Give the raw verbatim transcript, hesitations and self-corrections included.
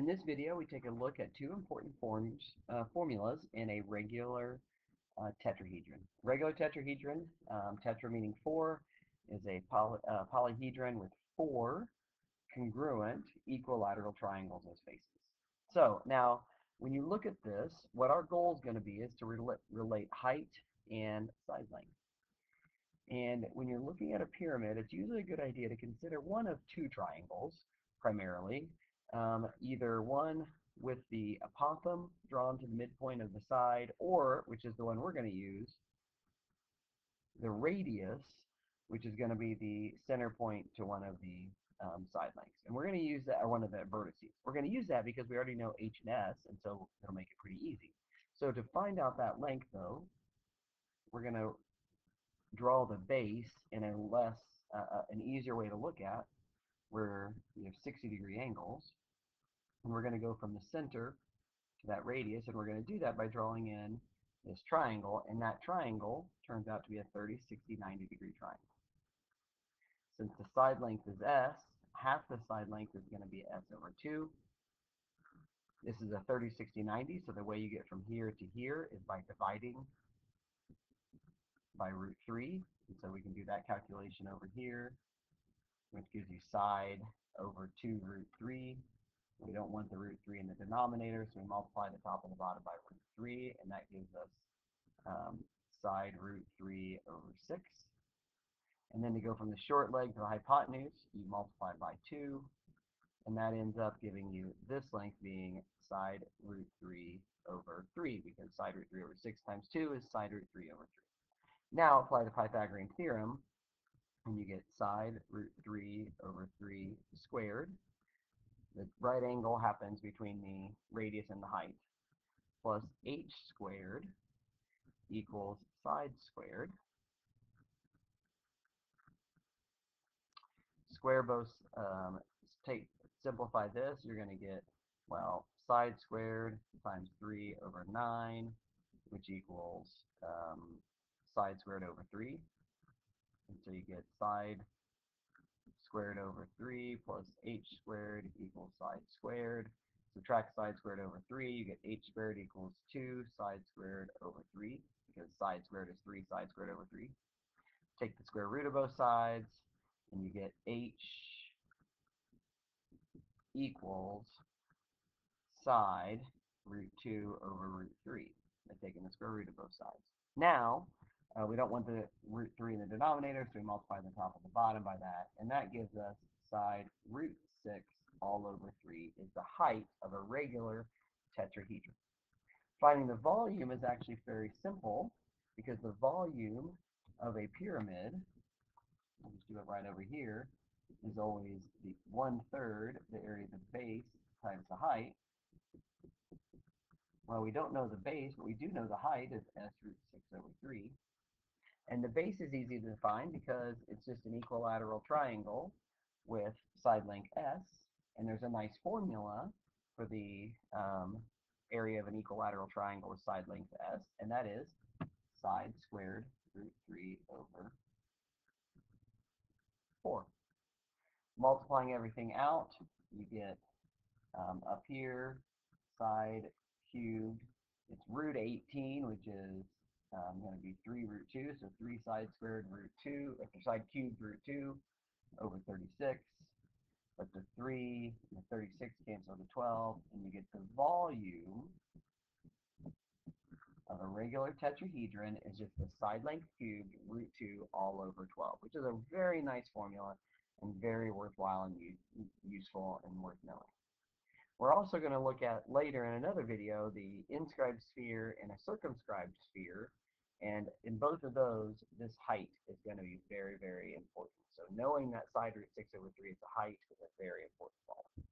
In this video, we take a look at two important forms, uh, formulas in a regular uh, tetrahedron. Regular tetrahedron, um, tetra meaning four, is a poly, uh, polyhedron with four congruent equilateral triangles as faces. So now, when you look at this, what our goal is going to be is to rel relate height and side length. And when you're looking at a pyramid, it's usually a good idea to consider one of two triangles, primarily. Um, either one with the apothem drawn to the midpoint of the side, or, which is the one we're going to use, the radius, which is going to be the center point to one of the um, side lengths. And we're going to use that, or one of the vertices. We're going to use that because we already know H and S, and so it'll make it pretty easy. So to find out that length, though, we're going to draw the base in a less, uh, an easier way to look at, where we have sixty degree angles. And we're going to go from the center to that radius, and we're going to do that by drawing in this triangle, and that triangle turns out to be a thirty, sixty, ninety degree triangle. Since the side length is S, half the side length is going to be S over two. This is a thirty, sixty, ninety, so the way you get from here to here is by dividing by root three, and so we can do that calculation over here, which gives you side over two root three. We don't want the root three in the denominator, so we multiply the top and the bottom by root three, and that gives us um, side root three over six. And then to go from the short leg to the hypotenuse, you multiply by two, and that ends up giving you this length being side root three over three, because side root three over six times two is side root three over three. Now apply the Pythagorean theorem, and you get side root three over three squared. The right angle happens between the radius and the height, plus h squared equals side squared. Square both, um, take, simplify this, you're going to get, well, side squared times three over nine, which equals um, side squared over three. And so you get side squared over three plus h squared equals side squared. Subtract side squared over three, you get h squared equals two side squared over three, because side squared is three side squared over three. Take the square root of both sides, and you get h equals side root two over root three by taking the square root of both sides. Now, Uh, we don't want the root three in the denominator, so we multiply the top and the bottom by that, and that gives us side root six all over three is the height of a regular tetrahedron. Finding the volume is actually very simple, because the volume of a pyramid, we'll just do it right over here, is always the one-third, the area of the base, times the height. Well, we don't know the base, but we do know the height is S root six over three. And the base is easy to define because it's just an equilateral triangle with side length S, and there's a nice formula for the um, area of an equilateral triangle with side length S, and that is side squared root three over four. Multiplying everything out, you get um, up here, side cubed, it's root eighteen, which is Um, going to be three root two, so three side squared root two, or side cubed root two over thirty-six, but the three and the thirty-six cancel the twelve, and you get the volume of a regular tetrahedron is just the side length cubed root two all over twelve, which is a very nice formula and very worthwhile and useful and worth knowing. We're also going to look at later in another video the inscribed sphere and a circumscribed sphere, and in both of those, this height is going to be very, very important. So knowing that side root six over three is the height is a very important problem.